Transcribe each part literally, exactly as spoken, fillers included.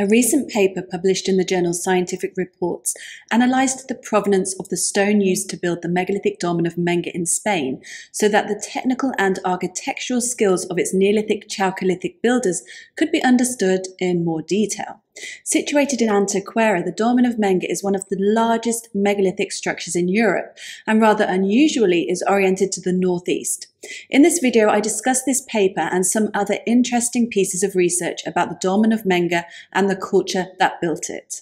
A recent paper published in the journal Scientific Reports analysed the provenance of the stone used to build the megalithic dolmen of Menga in Spain, so that the technical and architectural skills of its Neolithic chalcolithic builders could be understood in more detail. Situated in Antequera, the dolmen of Menga is one of the largest megalithic structures in Europe, and rather unusually is oriented to the northeast. In this video, I discuss this paper and some other interesting pieces of research about the dolmen of Menga and the culture that built it.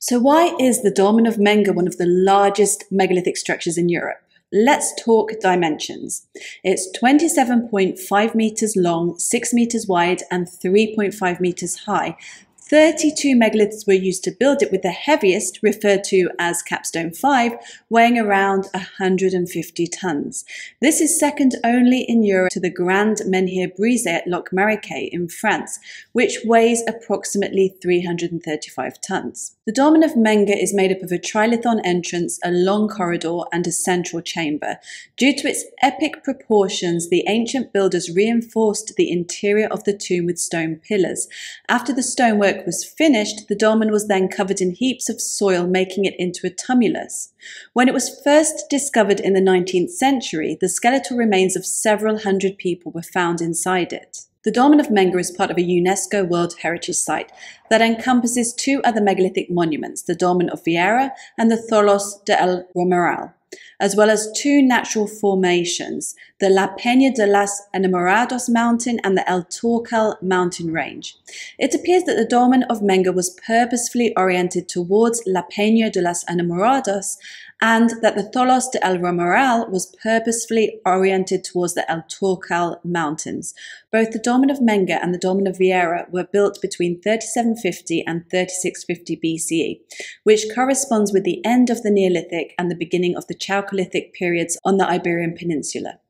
So why is the dolmen of Menga one of the largest megalithic structures in Europe? Let's talk dimensions. It's twenty-seven point five meters long, six meters wide, and three point five meters high. thirty-two megaliths were used to build it, with the heaviest, referred to as Capstone five, weighing around one hundred fifty tons. This is second only in Europe to the Grand Menhir Brise at Locmariaquer in France, which weighs approximately three hundred thirty-five tons. The dolmen of Menga is made up of a trilithon entrance, a long corridor, and a central chamber. Due to its epic proportions, the ancient builders reinforced the interior of the tomb with stone pillars. After the stonework was finished, the dolmen was then covered in heaps of soil, making it into a tumulus. When it was first discovered in the nineteenth century, the skeletal remains of several hundred people were found inside it. The dolmen of Menga is part of a UNESCO World Heritage Site that encompasses two other megalithic monuments, the Dolmen of Vieira and the Tholos de El Romeral, as well as two natural formations, the La Peña de las Enamoradas mountain and the El Torcal mountain range. It appears that the dolmen of Menga was purposefully oriented towards La Peña de las Enamoradas, and that the Tholos de El Romeral was purposefully oriented towards the El Torcal mountains. Both the dolmen of Menga and the dolmen of Vieira were built between thirty-seven fifty and thirty-six fifty B C E, which corresponds with the end of the Neolithic and the beginning of the Chalcolithic periods on the Iberian Peninsula.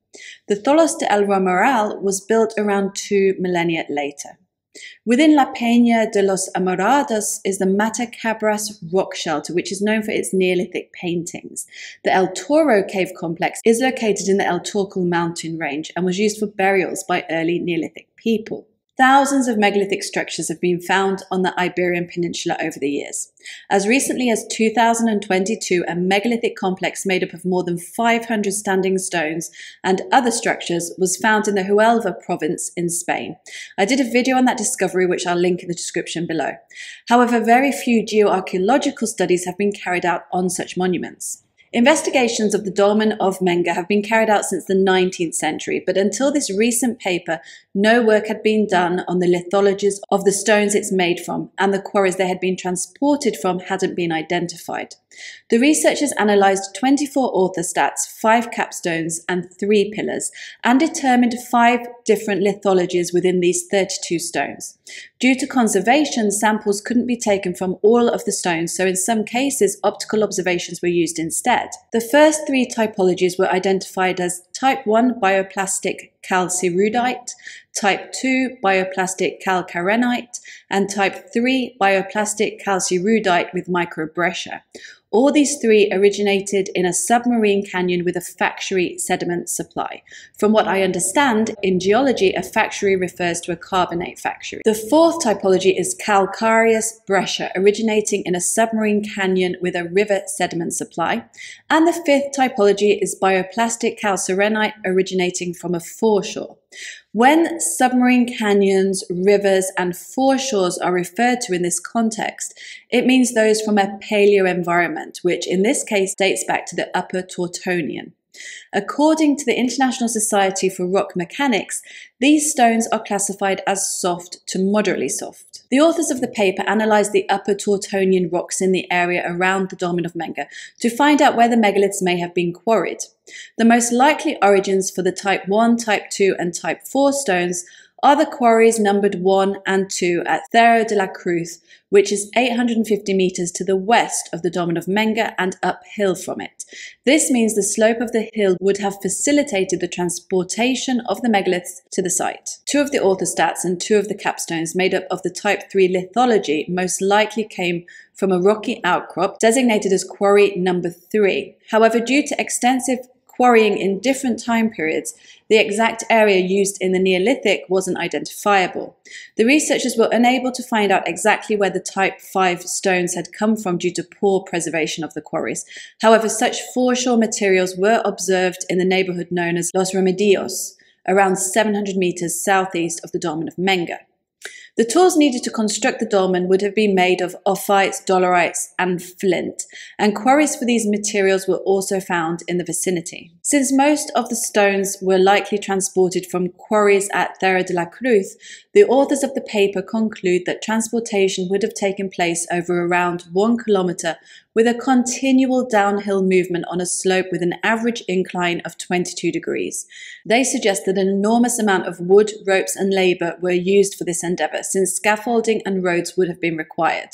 The Tholos de El Romeral was built around two millennia later. Within La Peña de las Enamoradas is the Matacabras rock shelter, which is known for its Neolithic paintings. The El Toro cave complex is located in the El Torcal mountain range and was used for burials by early Neolithic people. Thousands of megalithic structures have been found on the Iberian Peninsula over the years. As recently as two thousand twenty-two, a megalithic complex made up of more than five hundred standing stones and other structures was found in the Huelva province in Spain. I did a video on that discovery, which I'll link in the description below. However, very few geoarchaeological studies have been carried out on such monuments. Investigations of the dolmen of Menga have been carried out since the nineteenth century, but until this recent paper, no work had been done on the lithologies of the stones it's made from, and the quarries they had been transported from hadn't been identified. The researchers analysed twenty-four author stats, five capstones and three pillars, and determined five different lithologies within these thirty-two stones. Due to conservation, samples couldn't be taken from all of the stones, so in some cases, optical observations were used instead. The first three typologies were identified as type one bioplastic calcirudite, type two bioplastic calcarenite, and type three bioplastic calcirudite with microbreccia. All these three originated in a submarine canyon with a factory sediment supply. From what I understand, in geology, a factory refers to a carbonate factory. The fourth typology is calcareous breccia, originating in a submarine canyon with a river sediment supply. And the fifth typology is bioplastic calcarenite, originating from a foreshore. When submarine canyons, rivers, and foreshores are referred to in this context, it means those from a paleo environment, which in this case dates back to the Upper Tortonian. According to the International Society for Rock Mechanics, these stones are classified as soft to moderately soft. The authors of the paper analysed the Upper Tortonian rocks in the area around the dolmen of Menga to find out where the megaliths may have been quarried. The most likely origins for the type one, type two, and type four stones Other quarries numbered one and two at Terra de la Cruz, which is eight hundred fifty meters to the west of the Dolmen of Menga and uphill from it. This means the slope of the hill would have facilitated the transportation of the megaliths to the site. Two of the orthostats and two of the capstones made up of the type three lithology most likely came from a rocky outcrop designated as quarry number three. However, due to extensive quarrying in different time periods, the exact area used in the Neolithic wasn't identifiable. The researchers were unable to find out exactly where the type five stones had come from due to poor preservation of the quarries. However, such foreshore materials were observed in the neighborhood known as Los Remedios, around seven hundred meters southeast of the Dolmen of Menga. The tools needed to construct the dolmen would have been made of ophites, dolerites and flint, and quarries for these materials were also found in the vicinity. Since most of the stones were likely transported from quarries at Terra de la Cruz, the authors of the paper conclude that transportation would have taken place over around one kilometre with a continual downhill movement on a slope with an average incline of twenty-two degrees. They suggest that an enormous amount of wood, ropes and labour were used for this endeavour, since scaffolding and roads would have been required.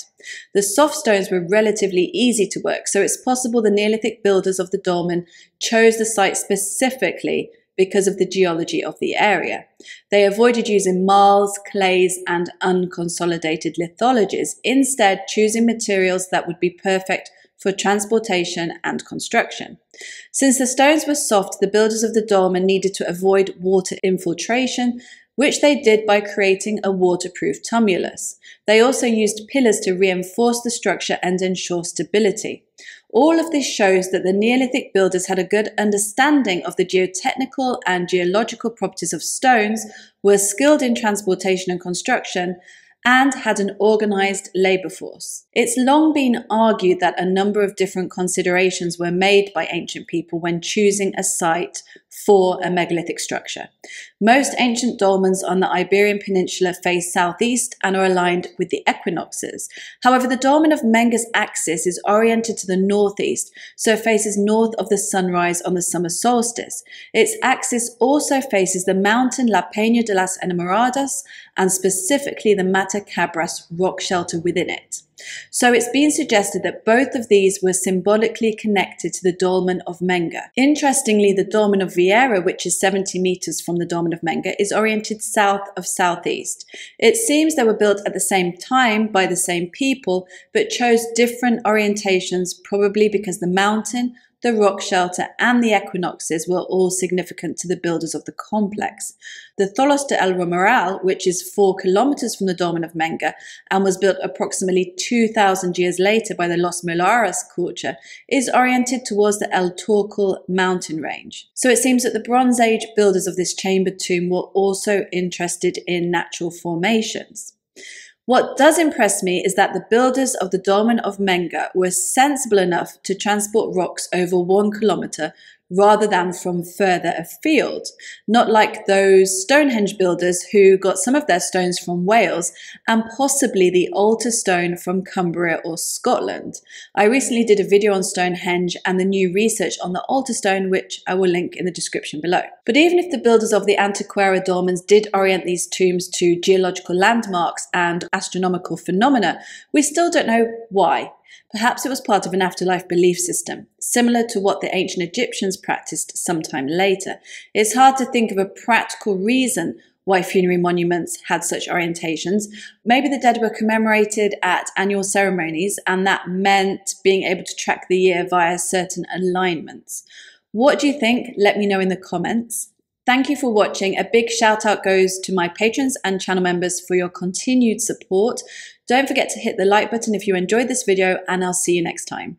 The soft stones were relatively easy to work, so it's possible the Neolithic builders of the dolmen chose the site specifically because of the geology of the area. They avoided using marls, clays and unconsolidated lithologies, instead choosing materials that would be perfect for transportation and construction. Since the stones were soft, the builders of the dolmen needed to avoid water infiltration, which they did by creating a waterproof tumulus. They also used pillars to reinforce the structure and ensure stability. All of this shows that the Neolithic builders had a good understanding of the geotechnical and geological properties of stones, were skilled in transportation and construction, and had an organised labour force. It's long been argued that a number of different considerations were made by ancient people when choosing a site for a megalithic structure. Most ancient dolmens on the Iberian Peninsula face southeast and are aligned with the equinoxes. However, the dolmen of Menga's axis is oriented to the northeast, so it faces north of the sunrise on the summer solstice. Its axis also faces the mountain La Peña de las Enamoradas and specifically the Matacabras rock shelter within it. So it's been suggested that both of these were symbolically connected to the Dolmen of Menga. Interestingly, the Dolmen of Vieira, which is seventy meters from the Dolmen of Menga, is oriented south of southeast. It seems they were built at the same time by the same people, but chose different orientations, probably because the mountain, the rock shelter and the equinoxes were all significant to the builders of the complex. The Tholos de El Romeral, which is four kilometers from the Dolmen of Menga and was built approximately two thousand years later by the Los Millares culture, is oriented towards the El Torcal mountain range. So it seems that the Bronze Age builders of this chamber tomb were also interested in natural formations. What does impress me is that the builders of the Dolmen of Menga were sensible enough to transport rocks over one kilometre rather than from further afield, not like those Stonehenge builders who got some of their stones from Wales and possibly the altar stone from Cumbria or Scotland. I recently did a video on Stonehenge and the new research on the altar stone, which I will link in the description below. But even if the builders of the Antequera dolmens did orient these tombs to geological landmarks and astronomical phenomena, we still don't know why. Perhaps it was part of an afterlife belief system, similar to what the ancient Egyptians practiced sometime later. It's hard to think of a practical reason why funerary monuments had such orientations. Maybe the dead were commemorated at annual ceremonies, and that meant being able to track the year via certain alignments. What do you think? Let me know in the comments. Thank you for watching. A big shout out goes to my patrons and channel members for your continued support. Don't forget to hit the like button if you enjoyed this video, and I'll see you next time.